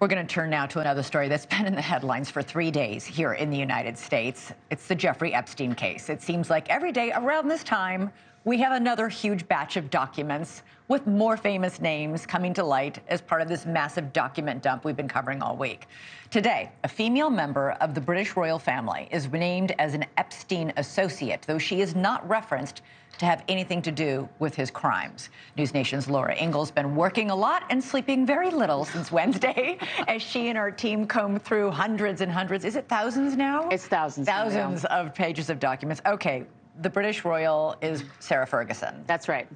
We're going to turn now to another story that's been in the headlines for 3 days here in the United States. It's the Jeffrey Epstein case. It seems like every day around this time, we have another huge batch of documents with more famous names coming to light as part of this massive document dump we've been covering all week. Today, a female member of the British royal family is named as an Epstein associate, though she is not referenced to have anything to do with his crimes. News Nation's Laura Ingle's been working a lot and sleeping very little since Wednesday as she and her team comb through hundreds and hundreds. Is it thousands now? It's thousands. Thousands of pages of documents. Okay. The British royal is Sarah Ferguson. That's right.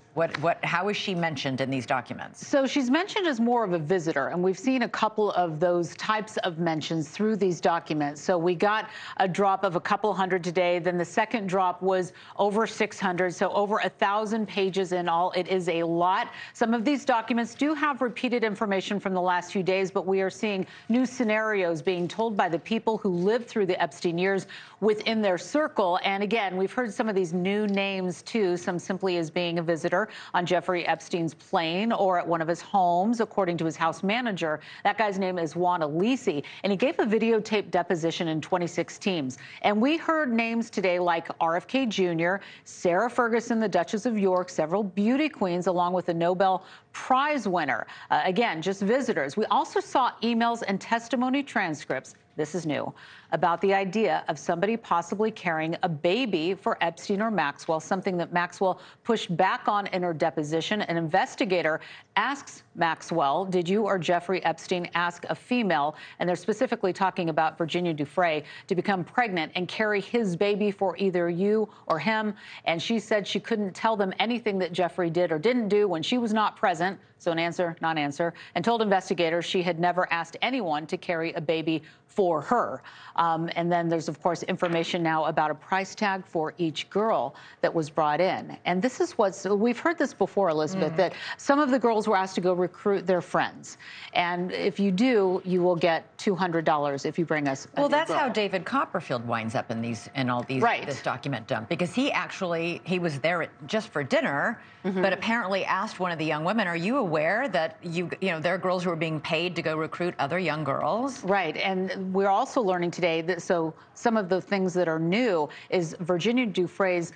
How is she mentioned in these documents? So she's mentioned as more of a visitor, and we've seen a couple of those types of mentions through these documents. So we got a drop of a couple hundred today, then the second drop was over 600, so over 1,000 pages in all. It is a lot. Some of these documents do have repeated information from the last few days, but we are seeing new scenarios being told by the people who lived through the Epstein years within their circle. And again, we've heard some of these new names too, some simply as being a visitor on Jeffrey Epstein's plane or at one of his homes, according to his house manager. That guy's name is Juana Lisi, and he gave a videotape deposition in 2016. And we heard names today like RFK Jr., Sarah Ferguson, the Duchess of York, several beauty queens, along with a Nobel Prize winner. Again, just visitors. We also saw emails and testimony transcripts. This is new, about the idea of somebody possibly carrying a baby for Epstein or Maxwell, something that Maxwell pushed back on in her deposition. An investigator asks Maxwell, did you or Jeffrey Epstein ask a female, and they're specifically talking about Virginia Dufresne, to become pregnant and carry his baby for either you or him? And she said she couldn't tell them anything that Jeffrey did or didn't do when she was not present. So an answer, not answer, and told investigators she had never asked anyone to carry a baby for her. And then there's, of course, information now about a price tag for each girl that was brought in. And this is what's, we've heard this before, Elizabeth, that some of the girls were asked to go recruit their friends. And if you do, you will get $200 if you bring us a girl. Well, that's how David Copperfield winds up in these, in all these, this document dump, because he actually, he was there just for dinner, but apparently asked one of the young women, are you aware that you know, there are girls who are being paid to go recruit other young girls? Right. And we're also learning today that, so some of the things that are new is Virginia Dufresne's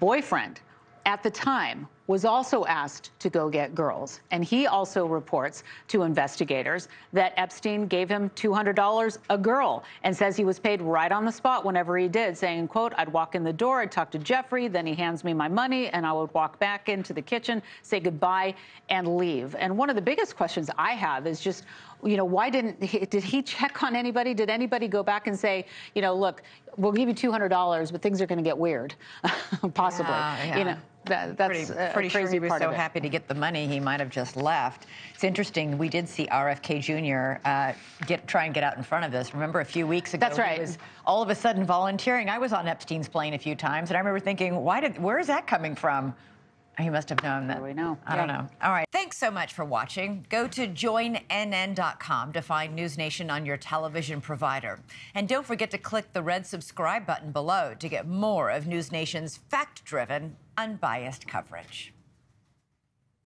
boyfriend at the time was also asked to go get girls. And he also reports to investigators that Epstein gave him $200 a girl and says he was paid right on the spot whenever he did, saying, quote, I'd walk in the door, I'd talk to Jeffrey, then he hands me my money, and I would walk back into the kitchen, say goodbye, and leave. And one of the biggest questions I have is just, you know, why didn't he, did he check on anybody? Did anybody go back and say, you know, look, we'll give you $200, but things are going to get weird, possibly, you know? That's pretty sure he was so happy to get the money, he might have just left. It's interesting, we did see RFK Jr. try and get out in front of this. Remember a few weeks ago, he was all of a sudden volunteering. I was on Epstein's plane a few times, and I remember thinking, where is that coming from? He must have known that. We know. I don't know. All right. Thanks so much for watching. Go to joinnn.com to find News Nation on your television provider. And don't forget to click the red subscribe button below to get more of News Nation's fact-driven, unbiased coverage.